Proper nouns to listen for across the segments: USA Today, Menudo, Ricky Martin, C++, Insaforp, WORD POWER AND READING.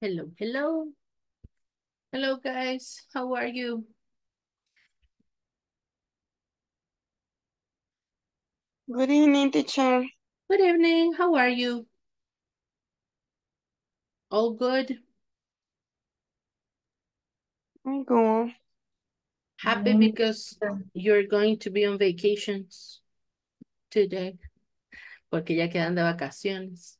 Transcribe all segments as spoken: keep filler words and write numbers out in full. Hello, hello. Hello, guys. How are you? Good evening, teacher. Good evening. How are you? All good? I'm good. Happy mm-hmm. because you're going to be on vacations today. Porque ya quedan de vacaciones.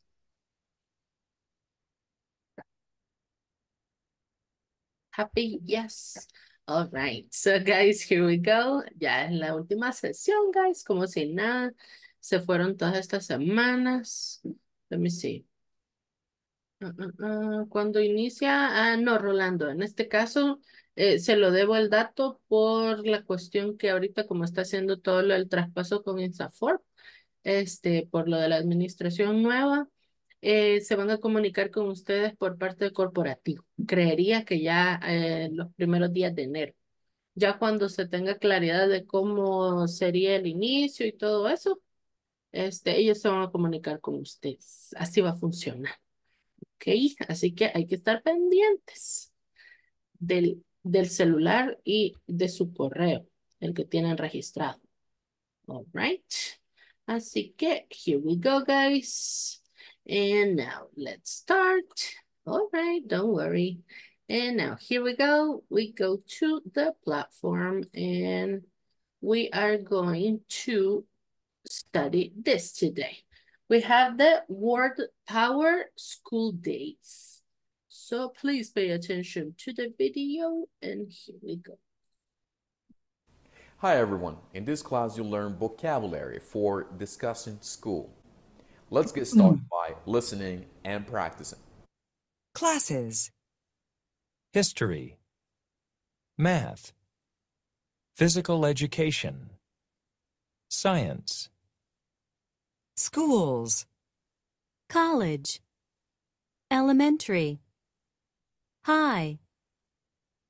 Happy, yes. All right. So, guys, here we go. Ya es la última sesión, guys. Como si nada. Se fueron todas estas semanas. Let me see. Uh, uh, uh, Cuando inicia, ah, no, Rolando, en este caso eh, se lo debo el dato por la cuestión que ahorita como está haciendo todo lo del traspaso con Insaforp, este, por lo de la administración nueva, eh, se van a comunicar con ustedes por parte del corporativo. Creería que ya eh, los primeros días de enero, ya cuando se tenga claridad de cómo sería el inicio y todo eso, este, ellos se van a comunicar con ustedes. Así va a funcionar. Okay, así que hay que estar pendientes del, del celular y de su correo, el que tienen registrado. All right. Así que, here we go, guys. And now, let's start. All right, don't worry. And now, here we go. We go to the platform and we are going to study this today. We have the Word Power School Days. So please pay attention to the video and here we go. Hi everyone, in this class you'll learn vocabulary for discussing school. Let's get started by listening and practicing. Classes. History. Math. Physical education. Science. Schools. College. Elementary. High.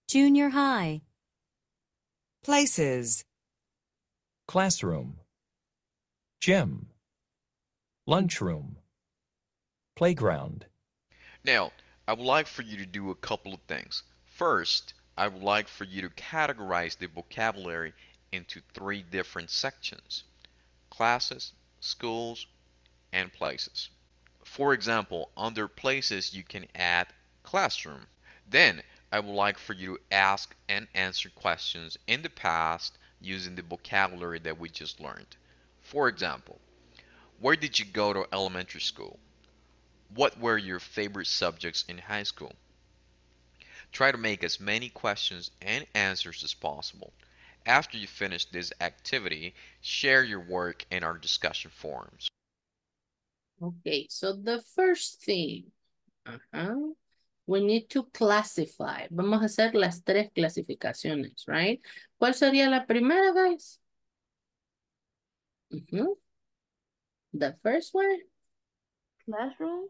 Junior high. Places. Classroom. Gym. Lunchroom. Playground. Now, I would like for you to do a couple of things. First, I would like for you to categorize the vocabulary into three different sections: classes, schools, and places. For example, under places you can add classroom. Then I would like for you to ask and answer questions in the past using the vocabulary that we just learned. For example, where did you go to elementary school? What were your favorite subjects in high school? Try to make as many questions and answers as possible. After you finish this activity, share your work in our discussion forums. Okay, so the first thing, uh-huh, we need to classify. Vamos a hacer las tres clasificaciones, right? ¿Cuál sería la primera, guys? Uh-huh. The first one? Classroom.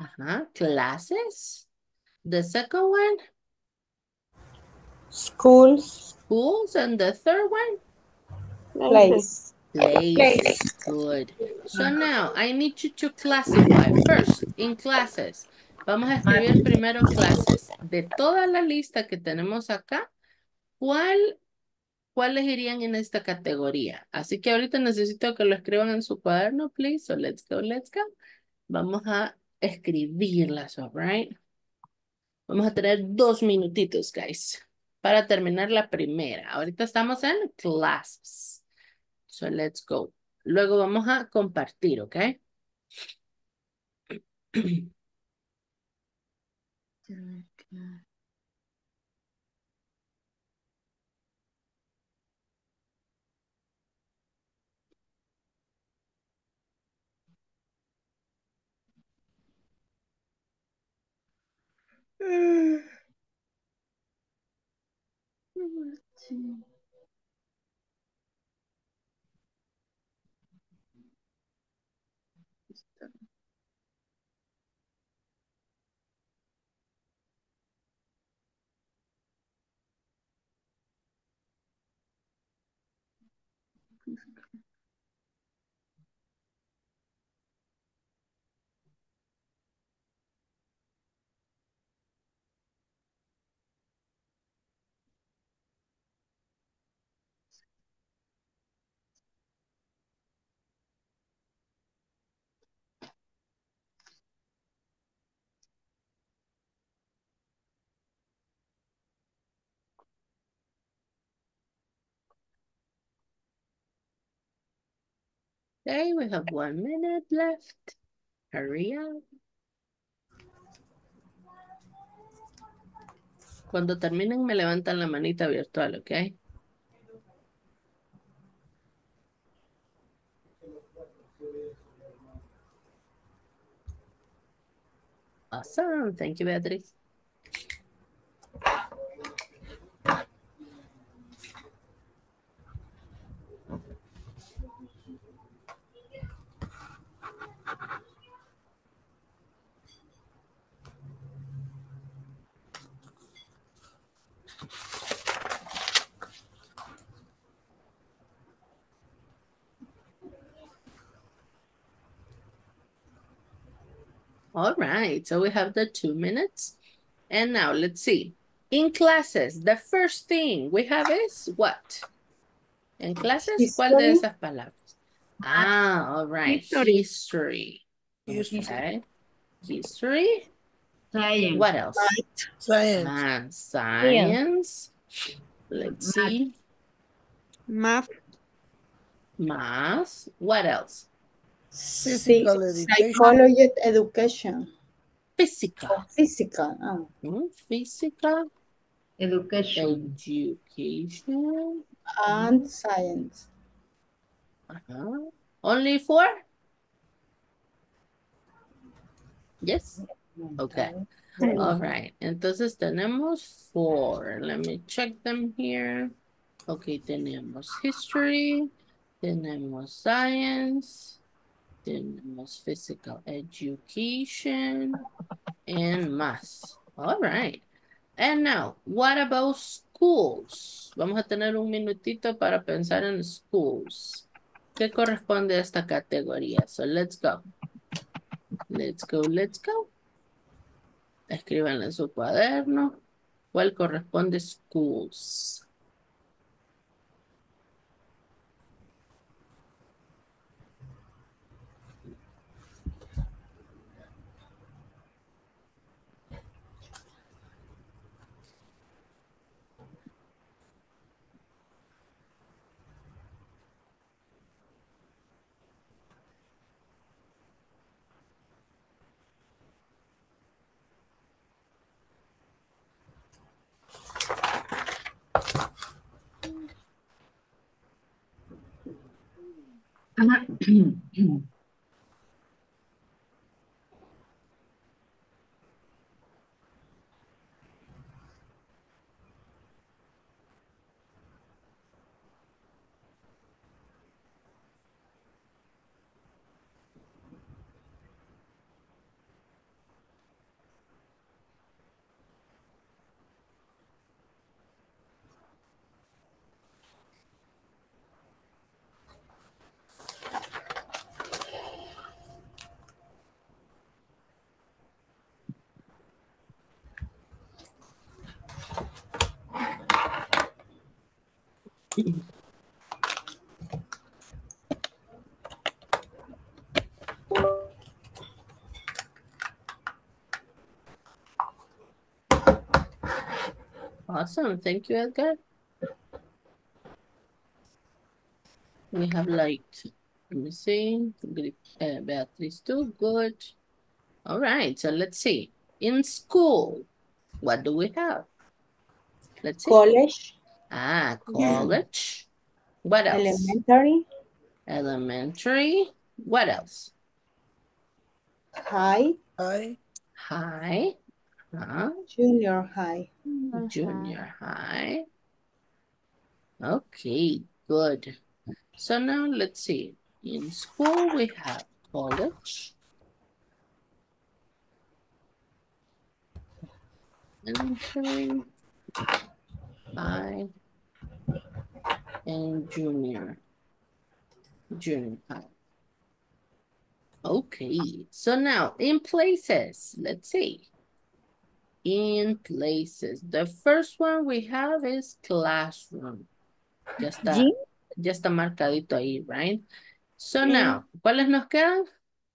Uh-huh, classes. The second one? Schools. Schools. And the third one? Place. Place. Place. Good. So now, I need you to classify. First, in classes. Vamos a escribir primero clases. De toda la lista que tenemos acá, ¿cuál, ¿cuáles irían en esta categoría? Así que ahorita necesito que lo escriban en su cuaderno, please. So let's go, let's go. Vamos a escribirlas, all right? Vamos a tener dos minutitos, guys, para terminar la primera. Ahorita estamos en clases. So let's go. Luego vamos a compartir, ¿ok? Mm. Okay, we have one minute left. Hurry up. Cuando terminen, me levantan la manita virtual, okay? Awesome. Thank you, Beatriz. All right, so we have the two minutes. And now let's see. In classes, the first thing we have is what? In classes, History. ¿Cuál de esas palabras? Ah, all right. History. History. Okay. History. Science. What else? Science. Uh, science. Yeah. Let's Math. see. Math. Math. What else? Physical education. Psychology education. Physical. Oh, physical. Oh. Mm, physical. Education. Education. And science. Uh-huh. Only four? Yes. Okay. Mm-hmm. All right. Entonces tenemos four. Let me check them here. Okay. Tenemos history. Tenemos science. Tenemos physical education and math. All right. And now, what about schools? Vamos a tener un minutito para pensar en schools. ¿Qué corresponde a esta categoría? So let's go. Let's go, let's go. Escríbanle en su cuaderno. ¿Cuál corresponde schools? Awesome, thank you, Edgar. We have light. Let me see. Uh, Beatrice, too good. All right, so let's see. In school, what do we have? Let's see. College. Ah, college. Yeah. What else? Elementary. Elementary. What else? High. High. High. Uh-huh. Junior high. Junior high. Okay, good. So now let's see. In school we have college. Elementary. High. And junior, junior high. Okay, so now in places, let's see. In places, the first one we have is classroom. Ya está, ¿Sí? ya está marcadito ahí, right? So sí. now, ¿cuáles nos quedan?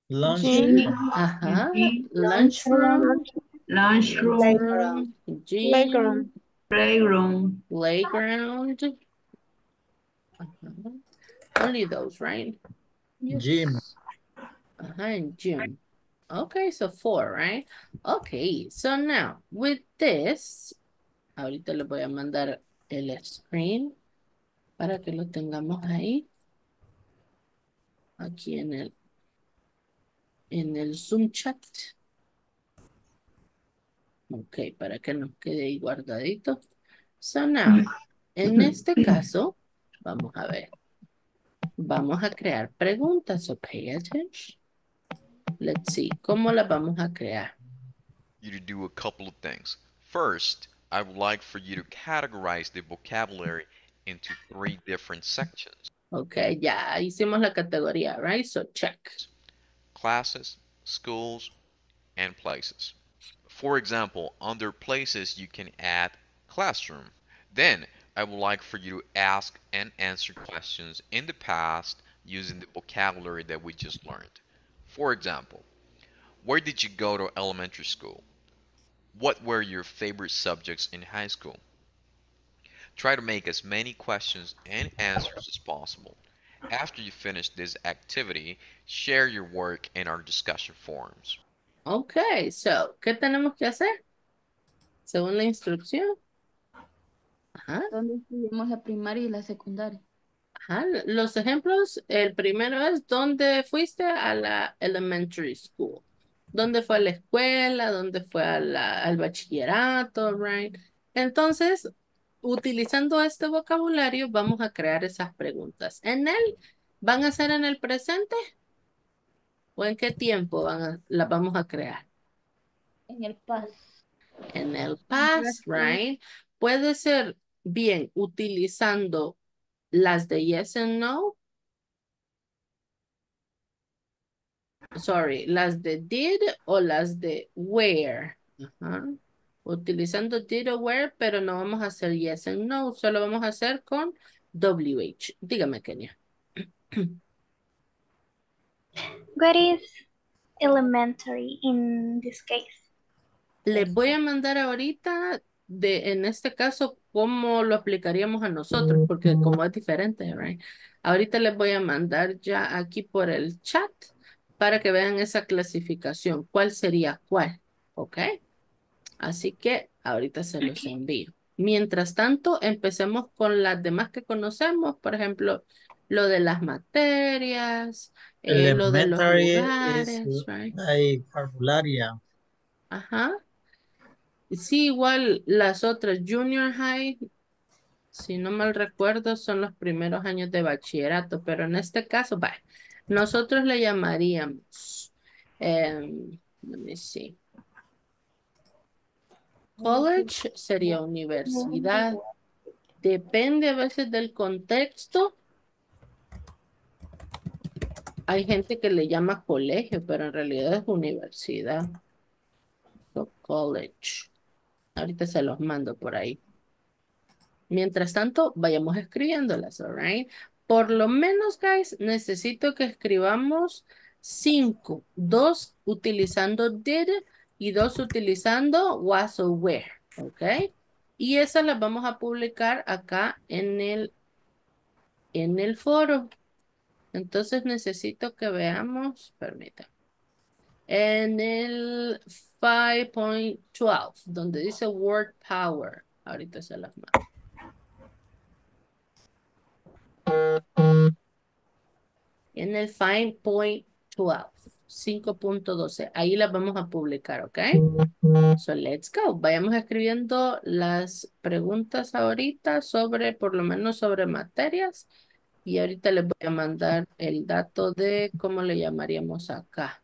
Lunchroom. Ajá. Lunchroom. Lunchroom. Lunchroom. Playground. Playground. Uh-huh. Only those, right? Yes. Gym. Behind gym. Okay, so four, right? Okay, so now with this, ahorita les voy a mandar el screen para que lo tengamos ahí. Aquí en el, en el Zoom chat. Ok, para que nos quede ahí guardadito. So now, en este caso, vamos a ver. Vamos a crear preguntas, so pay attention. Let's see, ¿cómo las vamos a crear? You to do a couple of things. First, I would like for you to categorize the vocabulary into three different sections. Okay, ya hicimos la categoría, right? So check. Classes, schools, and places. For example, under places, you can add classroom. Then I would like for you to ask and answer questions in the past using the vocabulary that we just learned. For example, where did you go to elementary school? What were your favorite subjects in high school? Try to make as many questions and answers as possible. After you finish this activity, share your work in our discussion forums. Okay, so, ¿qué tenemos que hacer? Según la instrucción. Ajá. ¿Dónde estudiamos la primaria y la secundaria? Ajá, los ejemplos, el primero es, ¿dónde fuiste a la elementary school? ¿Dónde fue a la escuela? ¿Dónde fue a la, al bachillerato? Right? Entonces, utilizando este vocabulario, vamos a crear esas preguntas. ¿En él? ¿Van a ser en el presente? ¿O en qué tiempo van a, las vamos a crear? En el past. En el past, right? Puede ser bien utilizando las de yes and no. Sorry, las de did o las de where. Uh-huh. Utilizando did o where, pero no vamos a hacer yes and no, solo vamos a hacer con W H. Dígame, Kenia. What is elementary in this case? Les voy a mandar ahorita, de, en este caso, cómo lo aplicaríamos a nosotros, porque como es diferente, right? Ahorita les voy a mandar ya aquí por el chat para que vean esa clasificación, cuál sería cuál, ¿ok? Así que ahorita se los envío. Mientras tanto, empecemos con las demás que conocemos, por ejemplo, lo de las materias, eh, lo de los lugares, right? Like parvularia. Ajá. Sí, igual las otras, junior high, si no mal recuerdo, son los primeros años de bachillerato, pero en este caso, bah, nosotros le llamaríamos, eh, let me see, college sería universidad, depende a veces del contexto. Hay gente que le llama colegio, pero en realidad es universidad. So, college. Ahorita se los mando por ahí. Mientras tanto, vayamos escribiéndolas, all right? Por lo menos, guys, necesito que escribamos cinco. Dos utilizando did y dos utilizando was or were, ¿ok? Y esas las vamos a publicar acá en el, en el foro. Entonces necesito que veamos, permítanme, en el five punto doce, donde dice Word Power. Ahorita se las mando. En el five punto doce, cinco punto doce, ahí las vamos a publicar, ¿ok? So let's go. Vayamos escribiendo las preguntas ahorita sobre, por lo menos sobre materias. Y ahorita les voy a mandar el dato de cómo le llamaríamos acá.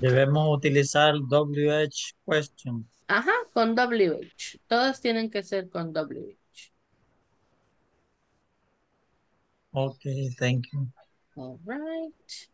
Debemos utilizar W H question. Ajá, con W H. Todas tienen que ser con W H. Ok, thank you. All right.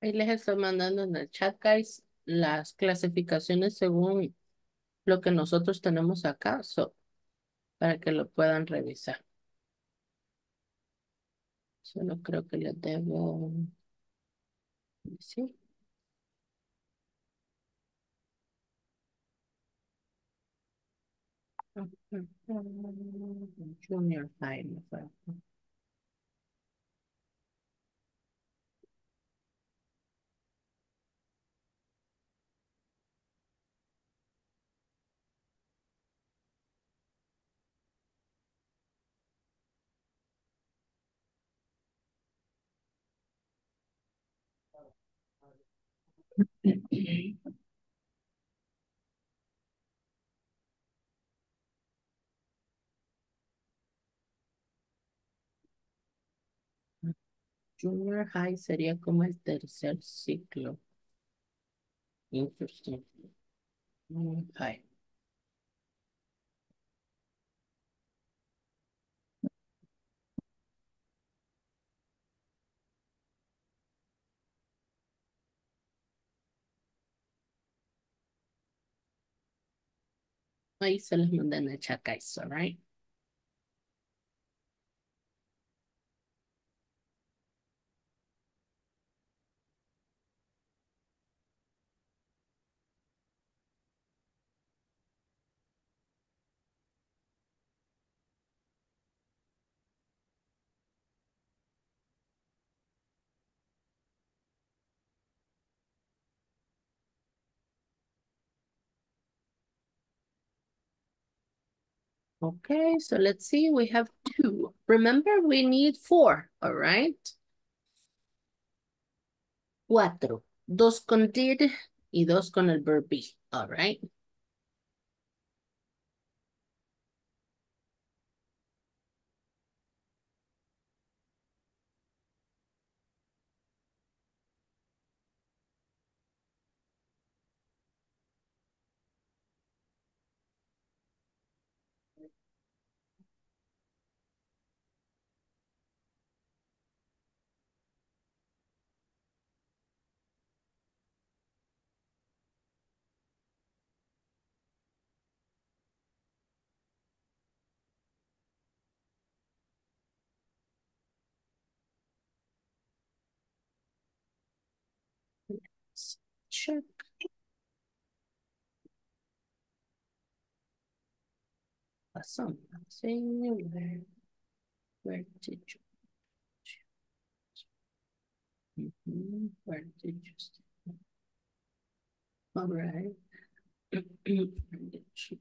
Ahí les estoy mandando en el chat, guys, las clasificaciones según lo que nosotros tenemos acá, so, para que lo puedan revisar. Solo creo que les debo... ¿Sí? Junior High, me parece. Junior High sería como el tercer ciclo. Interesting. Junior High. Ahí se los mandé en el chat, guys, all right? Okay, so let's see, we have two. Remember, we need four, all right? Cuatro. Dos con did y dos con el verb be, all right? Check. Awesome. Where, where did you? Mm-hmm. Where did you stay? All right. Where did you?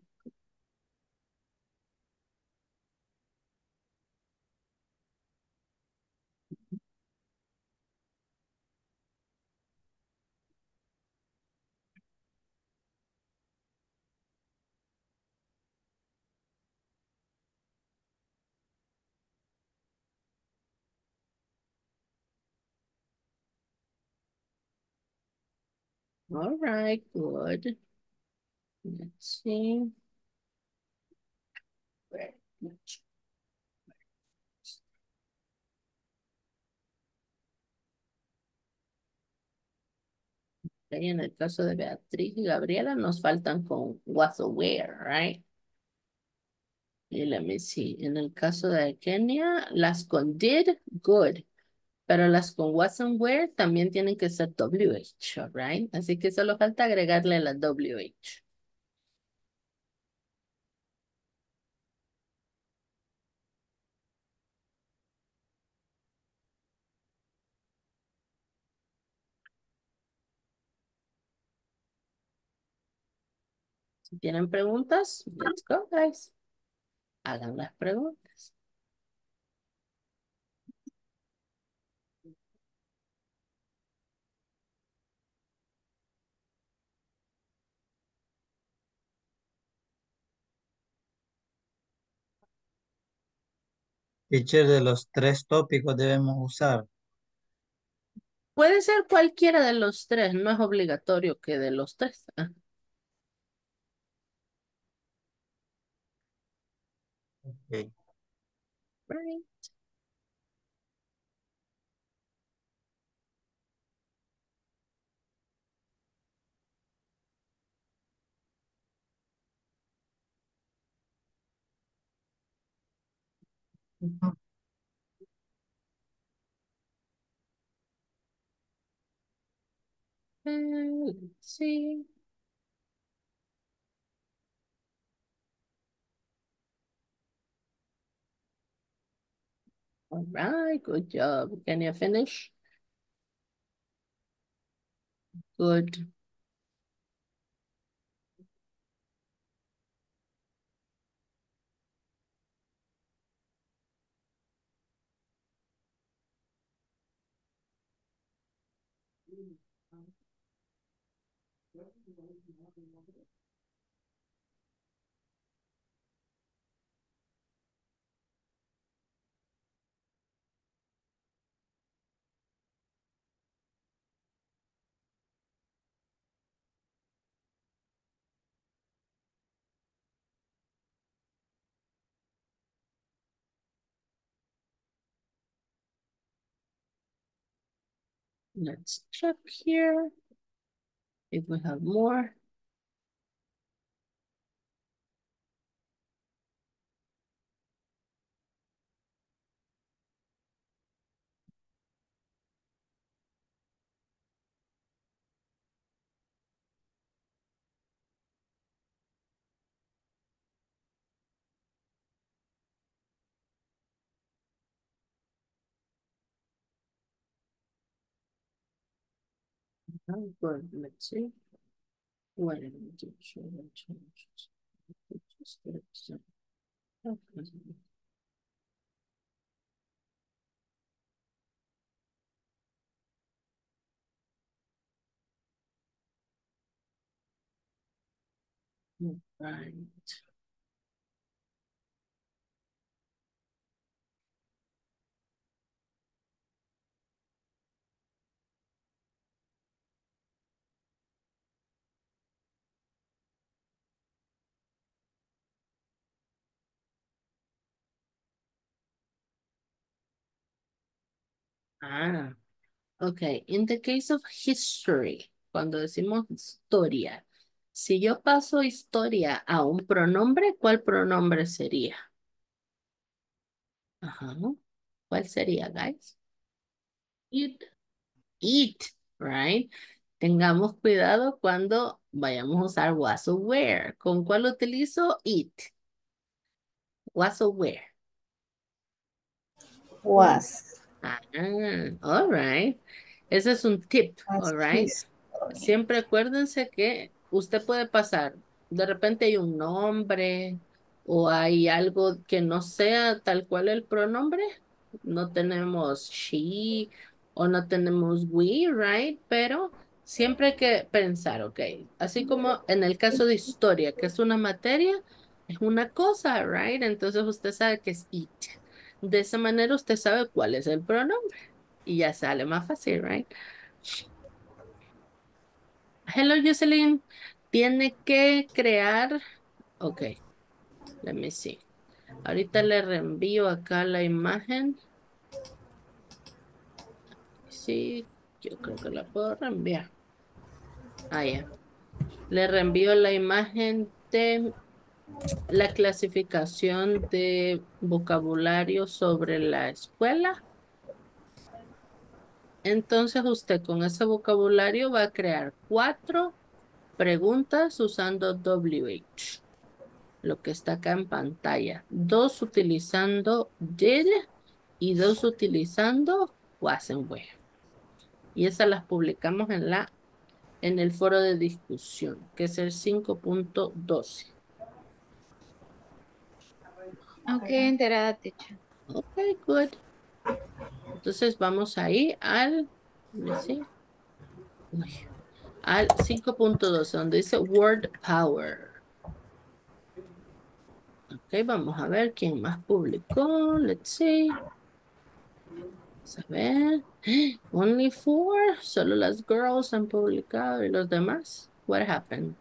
All right, good. Let's see. Very much. En el caso de Beatriz y Gabriela nos faltan con was aware, right? Y let me see. En el caso de Kenia, las con did, good. Pero las con was aware también tienen que ser W H, all right? Así que solo falta agregarle la W H. Si tienen preguntas, let's go, guys. Hagan las preguntas. Teacher, de los tres tópicos debemos usar. Puede ser cualquiera de los tres, no es obligatorio que de los tres. Okay. Right. Mm-hmm. And let's see. All right, good job. Can you finish? Good. Let's check here if we have more. Oh, good. Let's see. Wait a minute. Should I change it? Just get some. Okay. All right. Ah, ok. In the case of history, cuando decimos historia, si yo paso historia a un pronombre, ¿cuál pronombre sería? Ajá. ¿Cuál sería, guys? It. It, right? Tengamos cuidado cuando vayamos a usar was aware. ¿Con cuál utilizo? It. Was aware. Was. Ah, all right. Ese es un tip, all right. Siempre acuérdense que usted puede pasar, de repente hay un nombre o hay algo que no sea tal cual el pronombre. No tenemos she o no tenemos we, right? Pero siempre hay que pensar, ok. Así como en el caso de historia, que es una materia, es una cosa, right? Entonces usted sabe que es it. De esa manera usted sabe cuál es el pronombre y ya sale más fácil, right? Hello, Jocelyn. Tiene que crear. Ok. Let me see. Ahorita le reenvío acá la imagen. Sí, yo creo que la puedo reenviar. Ah, ya. Yeah. Le reenvío la imagen de la clasificación de vocabulario sobre la escuela. Entonces usted con ese vocabulario va a crear cuatro preguntas usando W H. Lo que está acá en pantalla. Dos utilizando did y dos utilizando wasn't where. Y esas las publicamos en, la, en el foro de discusión, que es el cinco punto doce. Ok, enterada, teacher. Ok, good. Entonces vamos ahí al, ¿sí? al cinco punto doce, donde dice Word Power. Ok, vamos a ver quién más publicó. Let's see. Vamos a ver. Only four. Solo las girls han publicado y los demás. What happened?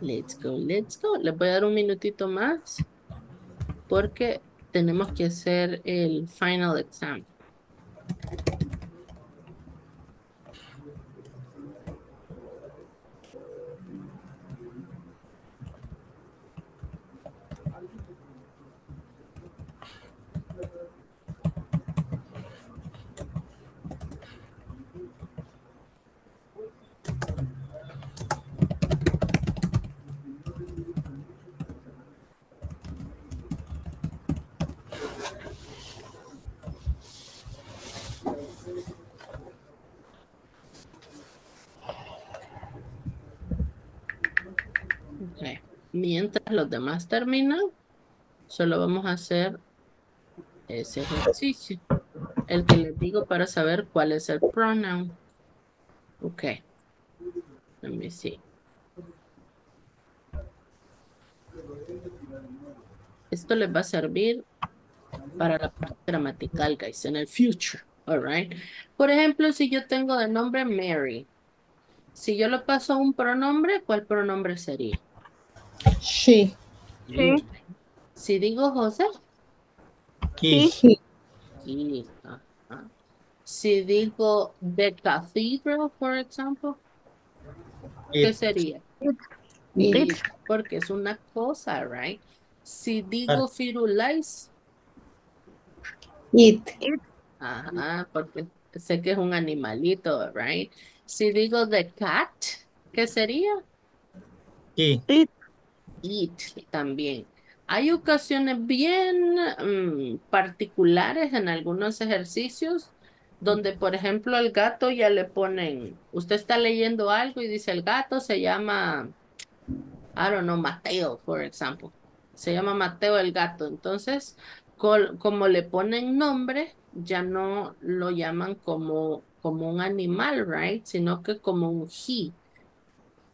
Let's go, let's go. Les voy a dar un minutito más porque tenemos que hacer el final exam. Mientras los demás terminan, solo vamos a hacer ese ejercicio. El que les digo para saber cuál es el pronoun. Ok. Let me see. Esto les va a servir para la parte gramatical, guys, en el future. All right. Por ejemplo, si yo tengo de nombre Mary. Si yo lo paso a un pronombre, ¿cuál pronombre sería? She. Sí. Si digo José. He. He. He. Uh-huh. Si digo the cathedral, for example. It. ¿Qué sería? It. It. It. Porque es una cosa, right? Si digo uh. firulais. It. It. Ajá, porque sé que es un animalito, right? Si digo the cat, ¿qué sería? It. It. It también. Hay ocasiones bien mmm, particulares en algunos ejercicios donde, por ejemplo, al gato ya le ponen, usted está leyendo algo y dice el gato se llama, I don't know, Mateo, por ejemplo. Se llama Mateo el gato. Entonces, col, como le ponen nombre, ya no lo llaman como, como un animal, right? Sino que como un he.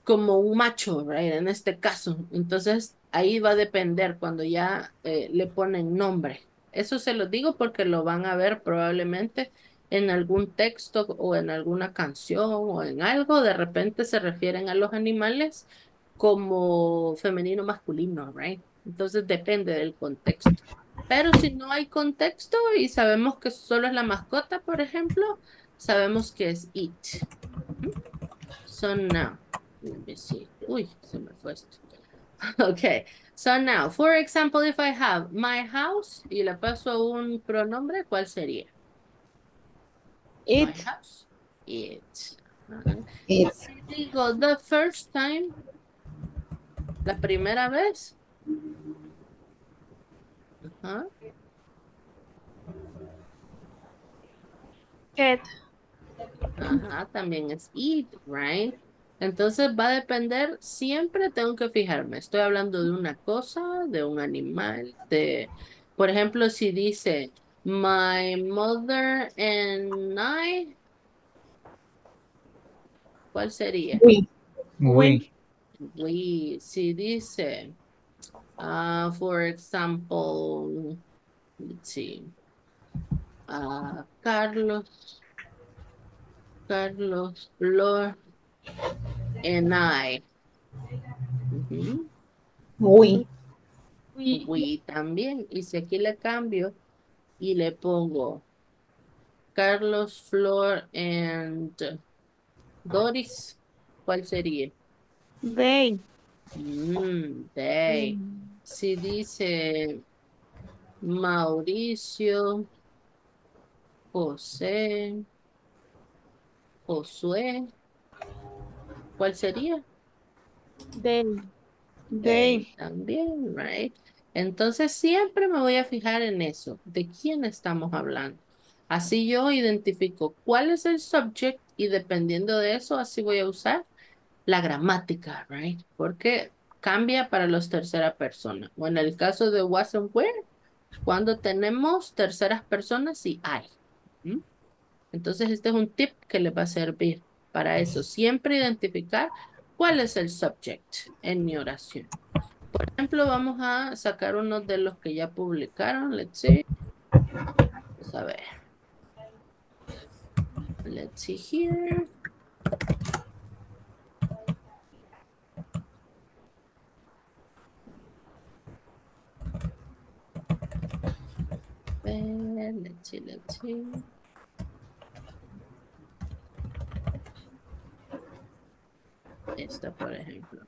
Como un macho, right? En este caso. Entonces, ahí va a depender cuando ya eh, le ponen nombre. Eso se lo digo porque lo van a ver probablemente en algún texto o en alguna canción o en algo. De repente se refieren a los animales como femenino masculino, right? Entonces, depende del contexto. Pero si no hay contexto y sabemos que solo es la mascota, por ejemplo, sabemos que es it. So now. Let me see. Uy, se me fue esto. Okay. So now, for example, if I have my house y le paso un pronombre, ¿cuál sería? It. My house. It. Uh-huh. It. Si digo the first time, la primera vez. Uh-huh. It. Ajá, también es it, right? Entonces va a depender, siempre tengo que fijarme, estoy hablando de una cosa, de un animal, de, por ejemplo, si dice, my mother and I, ¿cuál sería? We. We. We. Si dice, uh, for example, let's see, uh, Carlos, Carlos, Lord, and I. Uh-huh. We. We. We también. Y si aquí le cambio y le pongo Carlos, Flor, and Doris, ¿cuál sería? They. Mm, they. Mm. Si dice Mauricio, José, Josué, ¿cuál sería? They. They. También, right? Entonces siempre me voy a fijar en eso. ¿De quién estamos hablando? Así yo identifico cuál es el subject y dependiendo de eso, así voy a usar la gramática, right? Porque cambia para los terceras personas. O en el caso de wasn't where, cuando tenemos terceras personas, sí hay. ¿Mm? Entonces este es un tip que les va a servir para eso. Siempre identificar cuál es el subject en mi oración. Por ejemplo, vamos a sacar uno de los que ya publicaron. Let's see. Vamos a ver. Let's see here. And let's see, let's see. Esta, por ejemplo.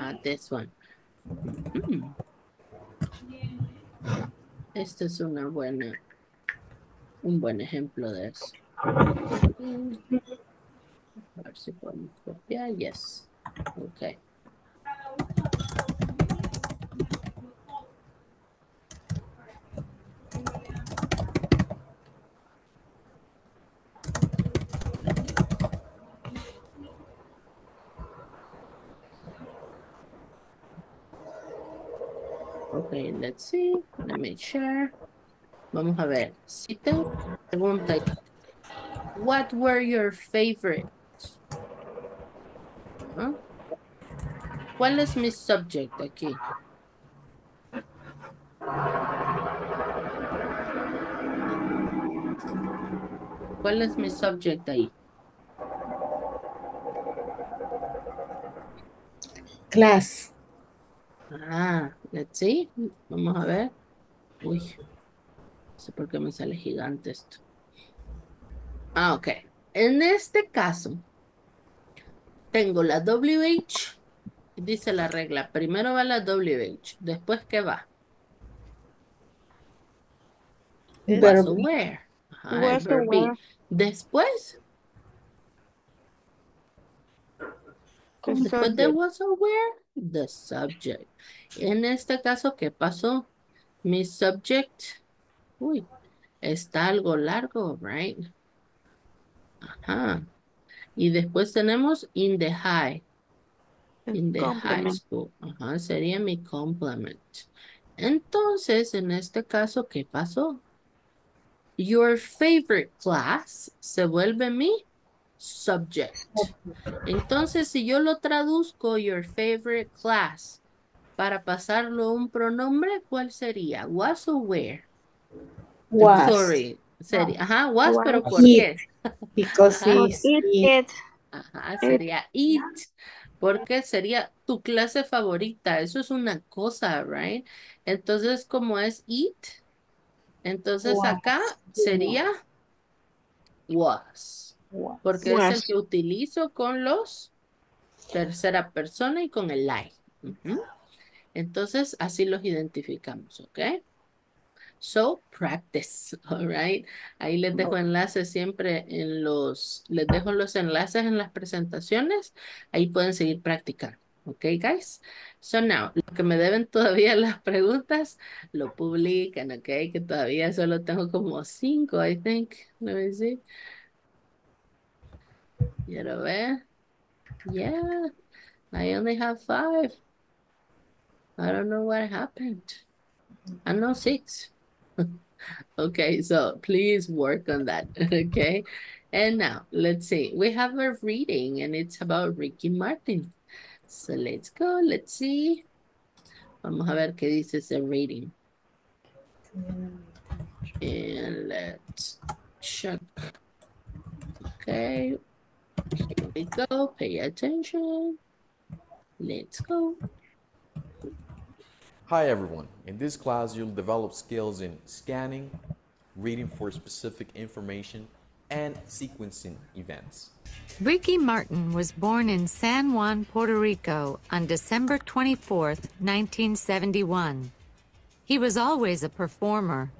Ah, this one. Mm. Este es una buena, un buen ejemplo de eso. A ver si podemos copiar. Yes. Okay. Okay, let's see. Let me share. Vamos a ver. Si tengo pregunta, what were your favorites? ¿Ah? ¿Cuál es mi subject aquí? ¿Cuál es mi subject ahí? Class. Ah, let's see. Vamos a ver. Uy, no sé por qué me sale gigante esto. Ah, ok. En este caso, tengo la W H. Dice la regla. Primero va la W H. Después, ¿qué va? Verbo where. Ajá, verbo be. Después. Después de was or where, the subject. En este caso, ¿qué pasó? Mi subject, uy, está algo largo, right? Ajá. Y después tenemos in the high. In the high school. Ajá, sería mi complement. Entonces, en este caso, ¿qué pasó? Your favorite class se vuelve mi subject. Entonces, si yo lo traduzco, your favorite class, para pasarlo a un pronombre, ¿cuál sería? Was o where? Was. Sorry. Sería, ajá, was, was pero ¿por qué? Because it, it. Ajá, sería it. it. Porque sería tu clase favorita. Eso es una cosa, right? Entonces, como es it, entonces was. Acá sería was. Porque was. Es el que utilizo con los tercera persona y con el like. Uh-huh. Entonces, así los identificamos, ¿ok? So, practice, all right? Ahí les dejo enlaces siempre en los, les dejo los enlaces en las presentaciones. Ahí pueden seguir practicando, ¿ok, guys? So, now, lo que me deben todavía las preguntas, lo publican, ¿ok? Que todavía solo tengo como cinco, I think. Let me see. Quiero ver. Yeah. I only have five. I don't know what happened. I know six. Okay, so please work on that, okay? And now, let's see. We have a reading, and it's about Ricky Martin. So let's go, let's see. Vamos a ver qué dice ese reading. And let's check. Okay, here we go. Pay attention. Let's go. Hi, everyone. In this class, you'll develop skills in scanning, reading for specific information, and sequencing events. Ricky Martin was born in San Juan, Puerto Rico on December twenty-fourth, nineteen seventy-one. He was always a performer.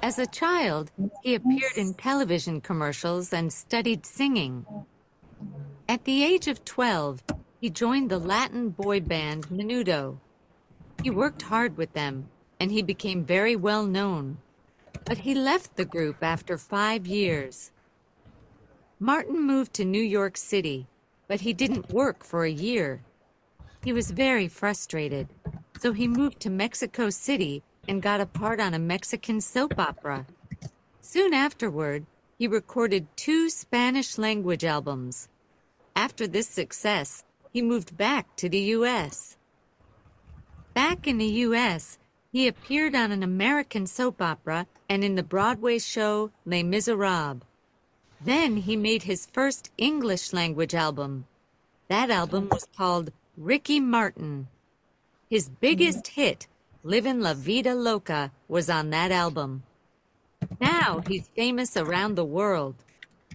As a child, he appeared in television commercials and studied singing. At the age of twelve, he joined the Latin boy band Menudo. He worked hard with them, and he became very well known. But he left the group after five years. Martin moved to New York City, but he didn't work for a year. He was very frustrated, so he moved to Mexico City and got a part on a Mexican soap opera. Soon afterward, he recorded two Spanish-language albums. After this success, he moved back to the U S Back in the U S, he appeared on an American soap opera and in the Broadway show Les Misérables. Then he made his first English-language album. That album was called Ricky Martin. His biggest hit, Livin' La Vida Loca, was on that album. Now he's famous around the world,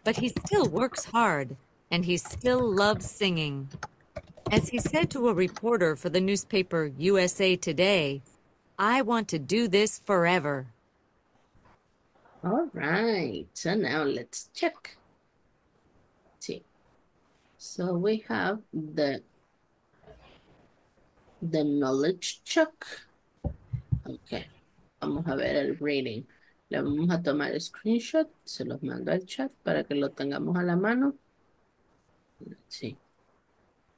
but he still works hard, and he still loves singing. As he said to a reporter for the newspaper U S A Today, I want to do this forever. All right, so now let's check. Let's see, so we have the the knowledge check. Okay, vamos a ver el reading. Le vamos a tomar el screenshot, se los mando al chat para que lo tengamos a la mano. Let's see.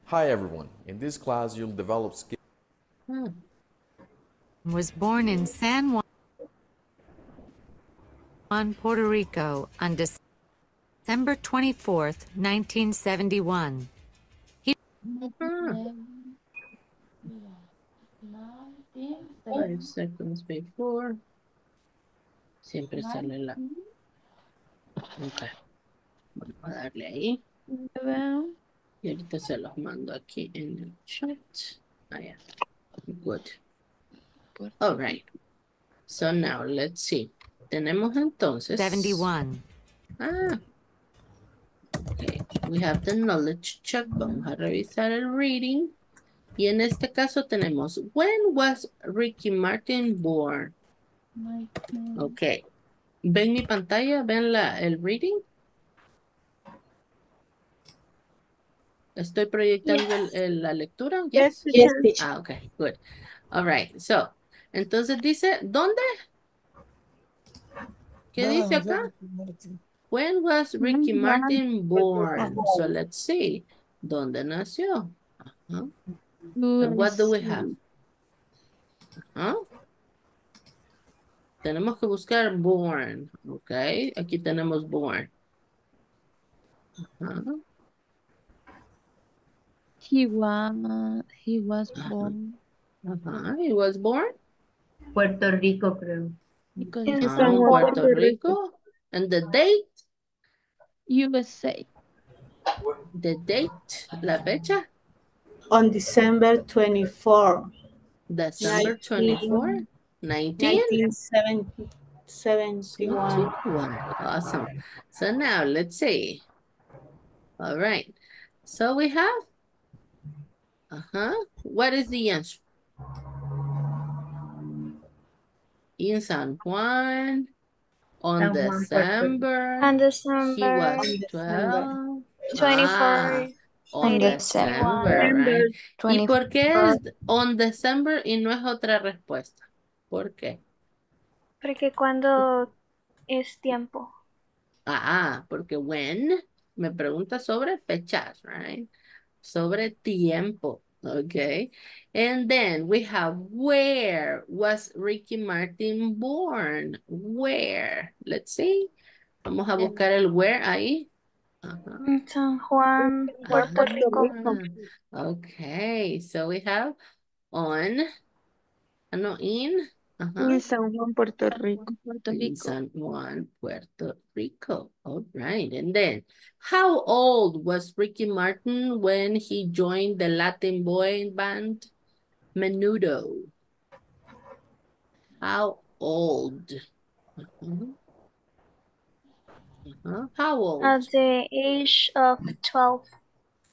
Hi everyone. In this class, you'll develop skills. Hmm. Was born in San Juan. On Puerto Rico on December twenty-fourth, nineteen seventy-one. He uh-huh. Five seconds before. Siempre sale la. Okay. Vamos a darle ahí. Y ahorita se los mando aquí en el chat. Ah, yeah. Good. All right. So now let's see. Tenemos entonces seventy-one. Ah. Okay. We have the knowledge check. Vamos a revisar el reading. Y en este caso tenemos when was Ricky Martin born? Okay. ¿Ven mi pantalla? ¿Ven la, el reading? Estoy proyectando yes. el, el, la lectura. Yes. Yes, yes. Ah, okay. Good. All right. So, entonces dice, ¿dónde? ¿Qué no, dice acá? No, no, no. When was Ricky Martin born? So let's see. ¿Dónde nació? Uh-huh. And what do we have? Uh-huh. Tenemos que buscar born. Ok. Aquí tenemos born. Uh-huh. He was, he was born. Uh-huh. He was born? Puerto Rico, creo. In San Juan, Puerto Rico. And the date? U S A. The date, la fecha? On December twenty-fourth. December twenty-fourth? nineteen seventy-one. Awesome. So now, let's see. All right. So we have? Uh-huh. What is the answer? In San Juan, on San Juan, December, on December, he was twelve, twenty-four, ah, on December, right. ¿Y por qué es on December y no es otra respuesta? ¿Por qué? Porque cuando es tiempo. Ah, porque when me pregunta sobre fechas, right? sobre tiempo, okay? And then we have where was Ricky Martin born? Where? Let's see. Vamos a buscar el where ahí. Uh-huh. In San Juan, Puerto uh-huh. Rico. Okay, so we have on, no, in. Uh-huh. In San Juan, Puerto Rico. Puerto Rico. In San Juan, Puerto Rico. All right. And then, how old was Ricky Martin when he joined the Latin boy band Menudo? How old? Uh-huh. Uh-huh. How old? At the age of twelve.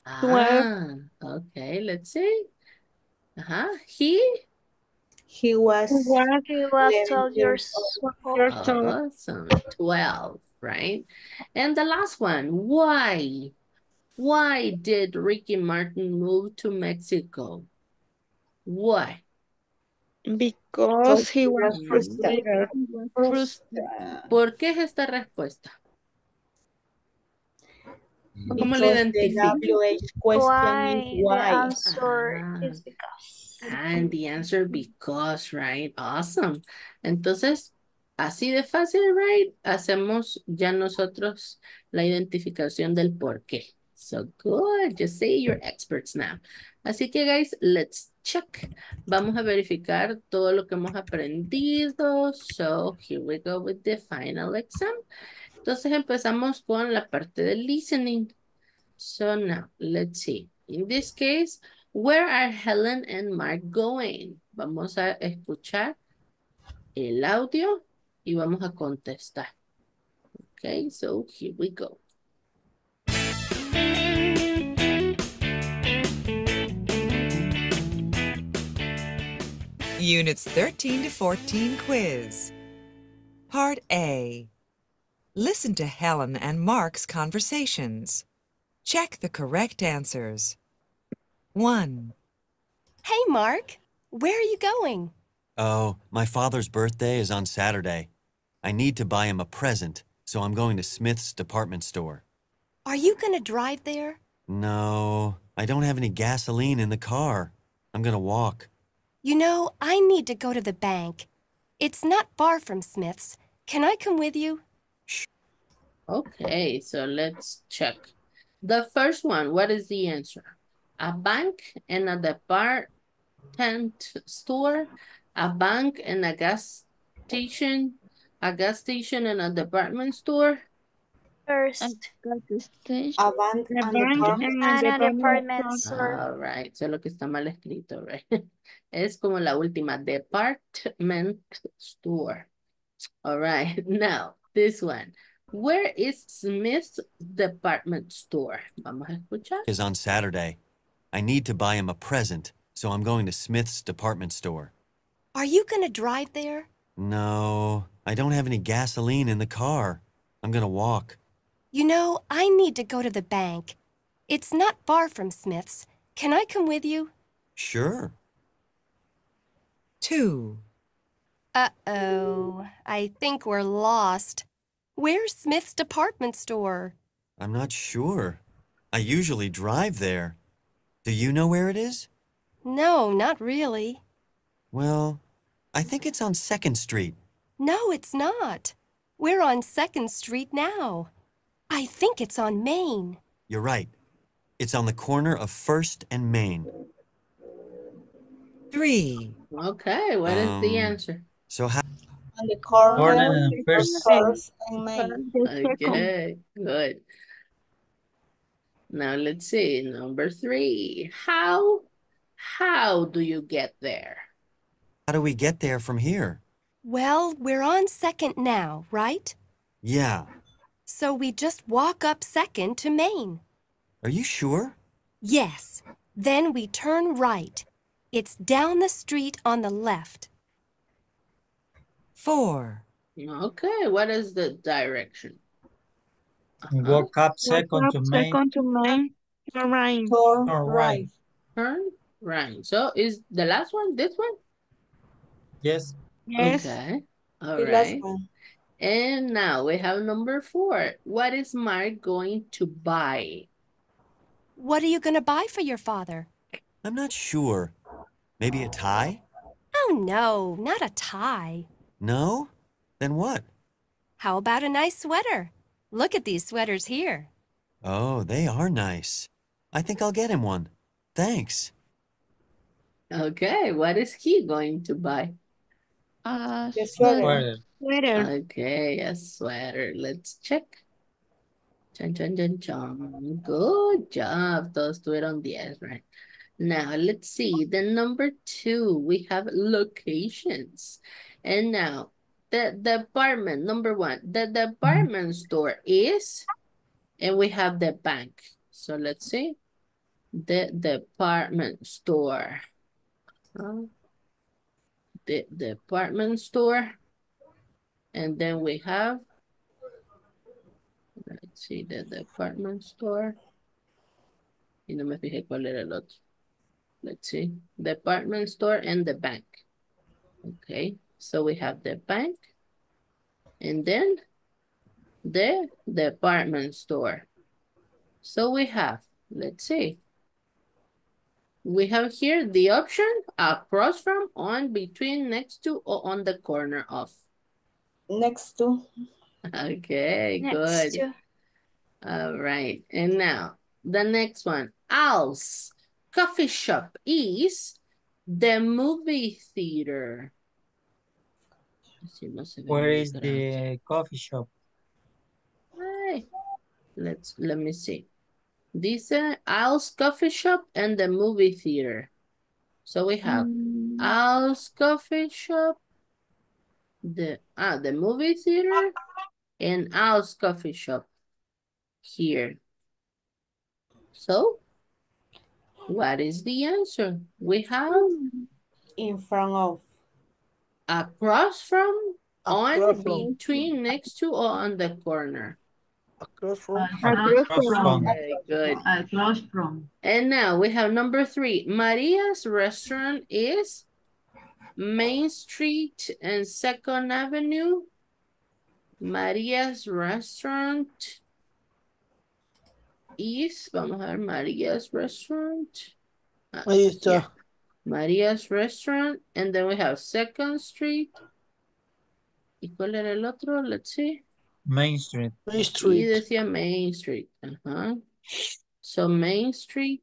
Ah, okay, let's see. Uh-huh. He? He was, he was twelve years old. Awesome. twelve, right? And the last one, why? Why did Ricky Martin move to Mexico? Why? Because he was frustrated. ¿Por qué es esta respuesta? ¿Cómo le identifico? Why? Why? The answer ah. is because. And the answer because, right? Awesome. Entonces, así de fácil, right? Hacemos ya nosotros la identificación del por qué. So good. Just say you're experts now. Así que, guys, let's check. Vamos a verificar todo lo que hemos aprendido. So here we go with the final exam. Entonces, empezamos con la parte de listening. So now, let's see. In this case... Where are Helen and Mark going? Vamos a escuchar el audio y vamos a contestar. Okay, so here we go. Units thirteen to fourteen quiz. Part A. Listen to Helen and Mark's conversations. Check the correct answers. One. Hey, Mark. Where are you going? Oh, my father's birthday is on Saturday. I need to buy him a present, so I'm going to Smith's department store. Are you going to drive there? No, I don't have any gasoline in the car. I'm going to walk. You know, I need to go to the bank. It's not far from Smith's. Can I come with you? Okay, so let's check. The first one, what is the answer? A bank and a department store, a bank and a gas station, a gas station and a department store. First, a gas station, a bank and a department store. All right, eso es lo que está mal escrito, right? Es como la última, department store. All right, now this one. Where is Smith's department store? Vamos a escuchar. Is on Saturday. I need to buy him a present, so I'm going to Smith's department store. Are you going to drive there? No, I don't have any gasoline in the car. I'm going to walk. You know, I need to go to the bank. It's not far from Smith's. Can I come with you? Sure. Two. Uh-oh, I think we're lost. Where's Smith's department store? I'm not sure. I usually drive there. Do you know where it is? No, not really. Well, I think it's on second street. No, it's not. We're on second street now. I think it's on Main. You're right. It's on the corner of first and Main. Three. Okay, what um, is the answer? So how... On the corner of first and Main. Okay, good. Now let's see, number three. How, how do you get there? How do we get there from here? Well, we're on second now, right? Yeah. So we just walk up second to Main. Are you sure? Yes. Then we turn right. It's down the street on the left. Four. Okay, what is the direction? Uh-huh. Walk up second, Walk up to, second main. to main. Right. Turn right. Turn right. So is the last one this one? Yes. Yes. Okay. All the right. Last one. And now we have number four. What is Mark going to buy? What are you going to buy for your father? I'm not sure. Maybe a tie? Oh, no, not a tie. No? Then what? How about a nice sweater? Look at these sweaters here. Oh, they are nice. I think I'll get him one. Thanks. Okay, what is he going to buy? Uh, a sweater. sweater. Okay, a sweater. Let's check. Chan, chan, chan, chan. Good job. Those do it on the S, right? Now, let's see. Then number two, we have locations. And now, the department, number one, the department store is, and we have the bank. So, let's see. The department store. Uh, the department store. And then we have, let's see, the department store. Y no me fijé cuál era el otro. Let's see, department store and the bank. Okay, so we have the bank and then the department store. So we have, let's see, we have here the option across from, on, between, next to, or on the corner of. Next to. Okay, next good. To. All right, and now the next one, else. Coffee shop is the movie theater. Where is the coffee shop? Hey, let's let me see. This is Al's coffee shop and the movie theater. So we have mm. Al's coffee shop, the ah the movie theater, and Al's coffee shop here. So. What is the answer? We have in front of, across from, across on, from. between, next to, or on the corner. Across from. Across, across from. Very good. Across from. And now we have number three. Maria's restaurant is Main Street and Second Avenue. Maria's restaurant. Is, vamos a ver, Maria's restaurant. Ah, Ahí está. Yeah. Maria's restaurant. And then we have Second Street. ¿Y cuál era el otro? Let's see. Main Street. Main Street. Y decía Main Street. Ajá. So Main Street.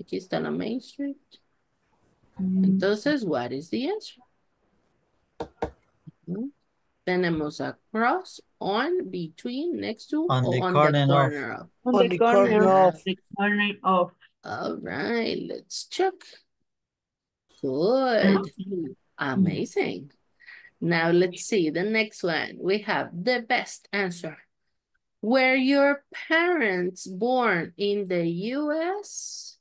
Aquí está la Main Street. Mm. Entonces, what is the answer? Uh-huh. Tenemos across, on, between, next to, on or the on corner the corner of. of. On the, the corner, corner of. The corner of. All right, let's check. Good. Okay. Amazing. Now let's see the next one. We have the best answer. Were your parents born in the U S?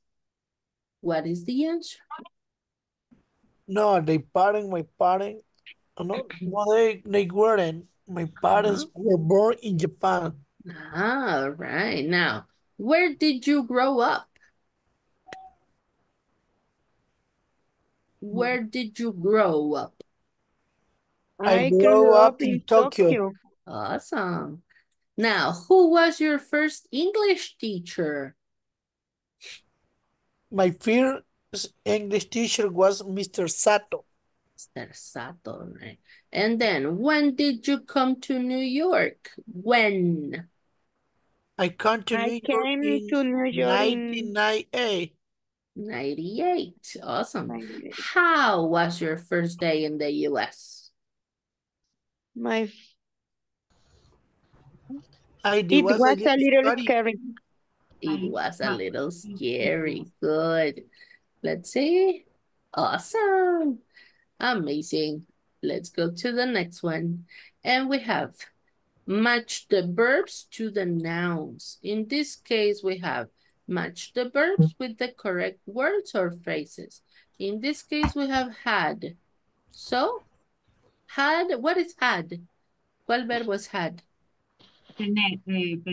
What is the answer? No, they parent, my parent. No, well, they, they weren't. My parents uh-huh. were born in Japan. All right. Now, where did you grow up? Where did you grow up? I, I grew, grew up, up in, in Tokyo. Tokyo. Awesome. Now, who was your first English teacher? My first English teacher was Mister Sato. Mister Sato, right? And then, when did you come to New York? When? I come to I New came York to New York nineteen ninety-eight. ninety-eight, awesome. ninety-eight. How was your first day in the U S? My. I it was, was a little scary. scary. It was a little scary. Good. Let's see. Awesome. Amazing. Let's go to the next one. And we have match the verbs to the nouns. In this case, we have match the verbs with the correct words or phrases. In this case, we have had. So, had, what is had? What verb was had?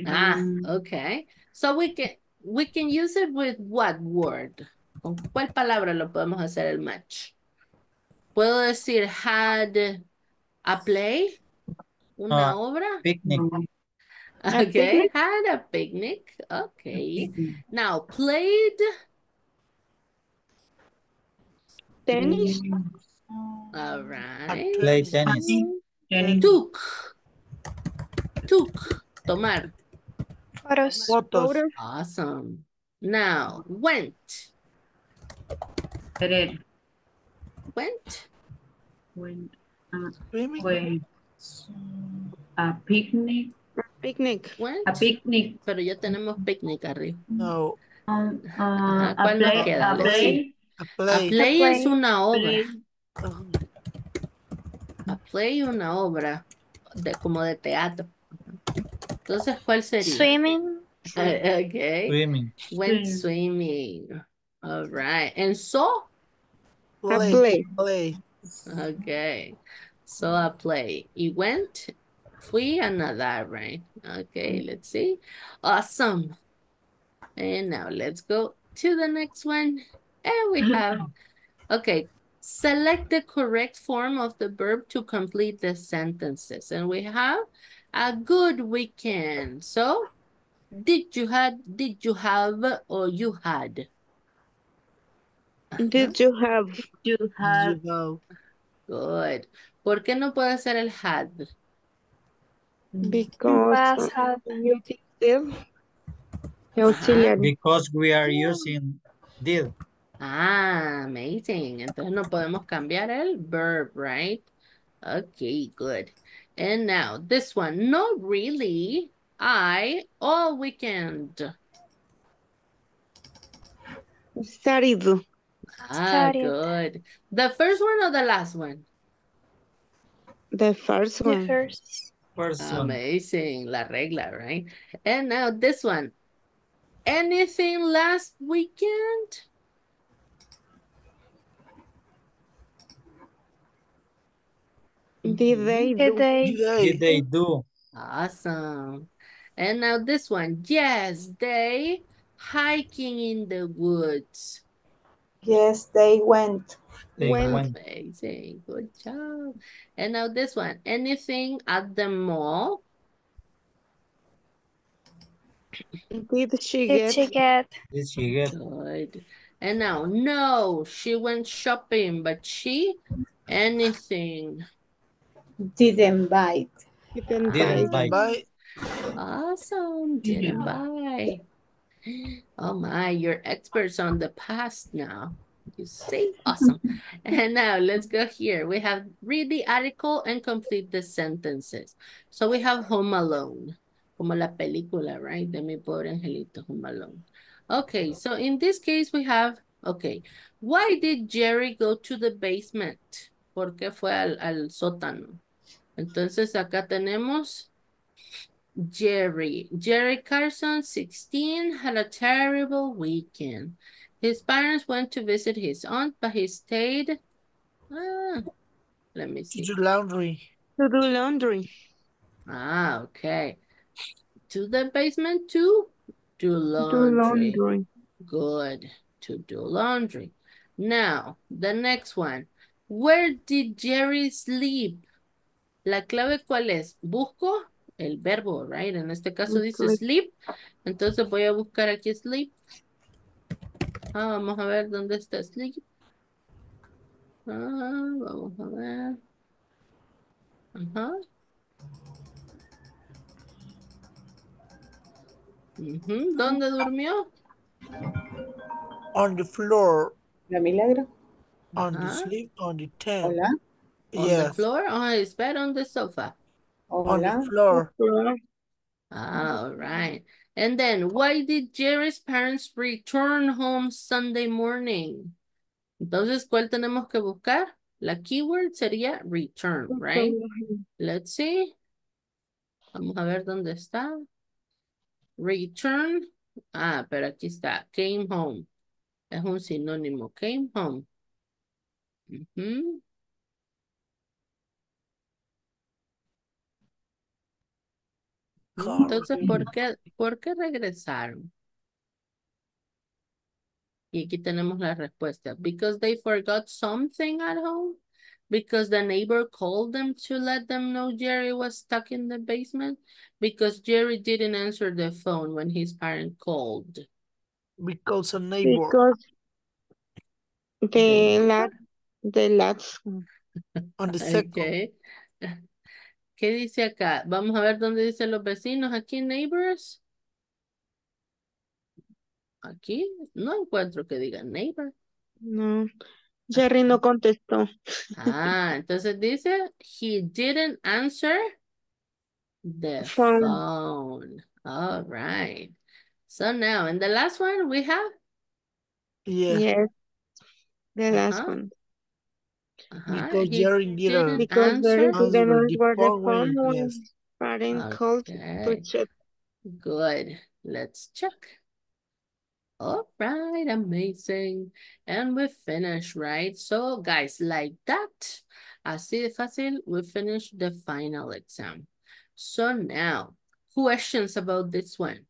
Ah, okay. So we can, we can use it with what word? ¿Con cuál palabra lo podemos hacer el match? Puedo decir, had a play, una uh, obra. Picnic. A okay, picnic? Had a picnic. Okay. A picnic. Now, played tennis. All right. Play tennis. tennis. Took. Took. Tomar. Photos. Photos. Awesome. Now, went. Went. Went. Went. Uh, went. A picnic. Picnic. Went. A picnic. Pero ya tenemos picnic arriba. No. Um, uh, ¿Cuál nos queda? A play. A play. A play es una obra. A play es una obra de, como de teatro. Entonces, ¿cuál sería? Swimming. Uh, okay. Swimming. Went swimming. All right. And so? Play. A play. Play. Okay. So a play. He went. Fui a nadar, right? Okay, let's see. Awesome. And now let's go to the next one. And we have, okay, select the correct form of the verb to complete the sentences. And we have a good weekend. So, did you had, did you have, or you had? Did you have? You had. Good. ¿Por qué no puede ser el had? Because, because, because we are using did. Ah, amazing. Entonces no podemos cambiar el verb, right? Okay, good. And now this one. Not really. I all weekend. Studied. Ah, Studied. Good. The first one or the last one? The first one. The first. Person. Amazing, la regla, right? And now this one. Anything last weekend? Did they do? Did they, Did they do? Awesome. And now this one. Yes, they hiking in the woods. Yes, they went. They went. Amazing. Good job. And now this one. Anything at the mall? Did she get? Did she get? Did she get? Good. And now, no, she went shopping, but she, anything. Didn't buy. Didn't, didn't buy. buy. Awesome. Didn't buy. Oh my, you're experts on the past now. You see? Awesome. And now let's go here. We have read the article and complete the sentences. So we have Home Alone. Como la película, right? De mi pobre angelito, Home Alone. Okay, so in this case we have, okay, why did Jerry go to the basement? ¿Por qué fue al, al sótano? Entonces acá tenemos... Jerry. Jerry Carson, sixteen, had a terrible weekend. His parents went to visit his aunt, but he stayed. Ah, let me see. To do laundry. To do laundry. Ah, okay. To the basement to do laundry. Do laundry. Good. To do laundry. Now, the next one. Where did Jerry sleep? La clave cuál es? Busco. El verbo, right? En este caso dice sleep. Entonces voy a buscar aquí sleep. Ah, vamos a ver dónde está sleep. Ah, vamos a ver. Ajá. Uh-huh. ¿Dónde durmió? On the floor. La milagro. On uh-huh. the sleep, on the tent. Hola. On yes. the floor, on his bed, on the sofa. On the floor. All right. And then, why did Jerry's parents return home Sunday morning? Entonces, ¿cuál tenemos que buscar? La keyword sería return, right? Let's see. Vamos a ver dónde está. Return. Ah, pero aquí está. Came home. Es un sinónimo. Came home. Uh-huh. Entonces, ¿por qué, ¿por qué regresaron? Y aquí tenemos la respuesta. Because they forgot something at home. because the neighbor called them to let them know Jerry was stuck in the basement because Jerry didn't answer the phone when his parent called. Because a neighbor. Because the last, the last. On the second. Okay. ¿Qué dice acá? Vamos a ver dónde dicen los vecinos. Aquí, neighbors. Aquí no encuentro que digan neighbor. No. Jerry no contestó. Ah, entonces dice, he didn't answer the phone. phone. All right. So now, in the last one, we have? Yeah. Yes. The last uh-huh. one. Uh-huh. Because he Jerry didn't, because answer, answer the phone when yes. parent okay. called to check. Good. Let's check. All right, amazing. And we finish, right? So guys, like that, así de fácil, we finish the final exam. So now, questions about this one.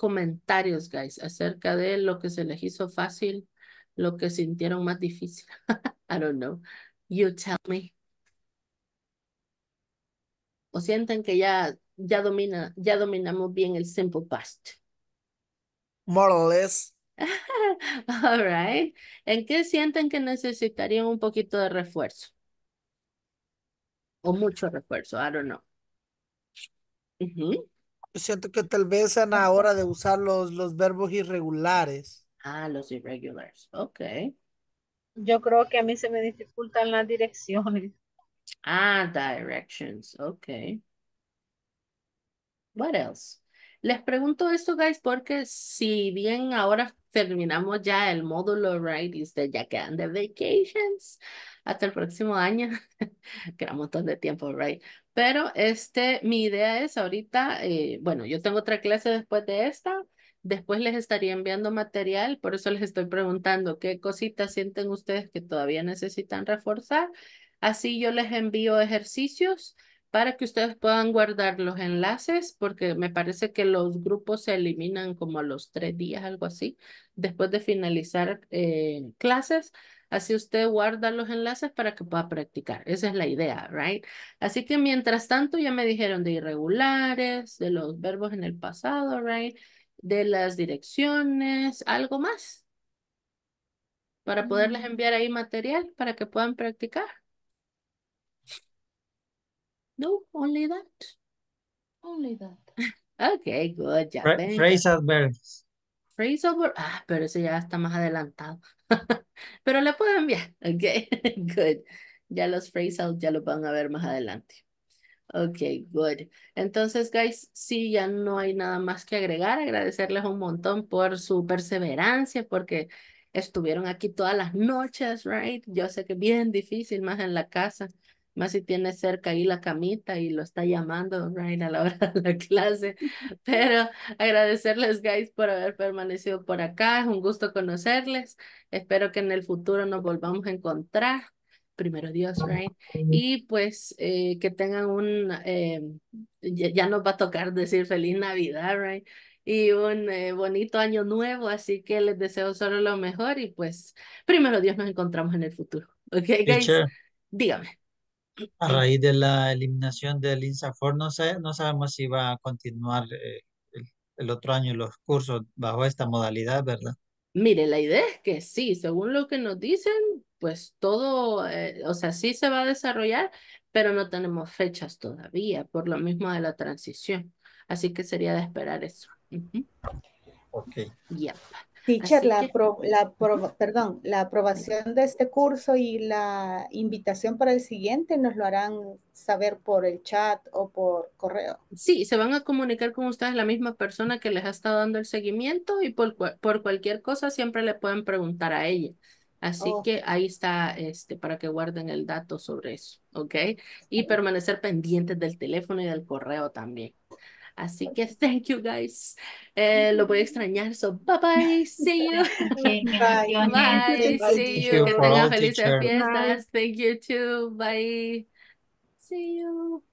Comentarios, guys, acerca de lo que se les hizo fácil, lo que sintieron más difícil. I don't know. You tell me. O sienten que ya, ya, domina, ya dominamos bien el simple past. More or less. All right. ¿En qué sienten que necesitarían un poquito de refuerzo? O mucho refuerzo, I don't know. Uh-huh. Siento que tal vez en la hora de usar los, los verbos irregulares. Ah, los irregulares. Ok. Yo creo que a mí se me dificultan las direcciones. Ah, directions. Ok. What else? Les pregunto esto, guys, porque si bien ahora terminamos ya el módulo, right, y ustedes ya quedan de vacations hasta el próximo año, queda un montón de tiempo, right, pero este, mi idea es ahorita, eh, bueno, yo tengo otra clase después de esta, después les estaría enviando material, por eso les estoy preguntando qué cositas sienten ustedes que todavía necesitan reforzar, así yo les envío ejercicios, para que ustedes puedan guardar los enlaces, porque me parece que los grupos se eliminan como a los tres días, algo así, después de finalizar eh, clases, así usted guarda los enlaces para que pueda practicar, esa es la idea, right? Así que mientras tanto ya me dijeron de irregulares, de los verbos en el pasado, right? De las direcciones, algo más, para poderles enviar ahí material para que puedan practicar. No, only that. Only that. Okay, good. Ya ven. Phrasal verbs. Phrasal verbs. Ah, pero eso ya está más adelantado. Pero le puedo enviar. Okay, good. Ya los phrasal ya los van a ver más adelante. Okay, good. Entonces, guys, sí, ya no hay nada más que agregar. Agradecerles un montón por su perseverancia, porque estuvieron aquí todas las noches, right? Yo sé que es bien difícil, más en la casa. Más si tiene cerca ahí la camita y lo está llamando, right, a la hora de la clase. Pero agradecerles, guys, por haber permanecido por acá. Es un gusto conocerles. Espero que en el futuro nos volvamos a encontrar. Primero Dios, right. Y pues eh, que tengan un, eh, ya nos va a tocar decir Feliz Navidad, right. Y un eh, bonito año nuevo. Así que les deseo solo lo mejor. Y pues primero Dios nos encontramos en el futuro. Ok, guys. Sure. Dígame. A raíz de la eliminación del Insaforp, no, sé, no sabemos si va a continuar eh, el, el otro año los cursos bajo esta modalidad, ¿verdad? Mire, la idea es que sí, según lo que nos dicen, pues todo, eh, o sea, sí se va a desarrollar, pero no tenemos fechas todavía, por lo mismo de la transición. Así que sería de esperar eso. Uh-huh. Ok. Yep. Teacher, la, que... pro, la, pro, perdón, la aprobación de este curso y la invitación para el siguiente nos lo harán saber por el chat o por correo. Sí, se van a comunicar con ustedes la misma persona que les ha estado dando el seguimiento y por, por cualquier cosa siempre le pueden preguntar a ella. Así oh. que ahí está este, para que guarden el dato sobre eso, ¿ok? Y permanecer pendientes del teléfono y del correo también. Así que thank you guys. Eh, lo voy a extrañar. So bye bye. See you. Bye. Bye. Bye. Bye. See you. Que tengan felices fiestas. Bye. Thank you too. Bye. See you.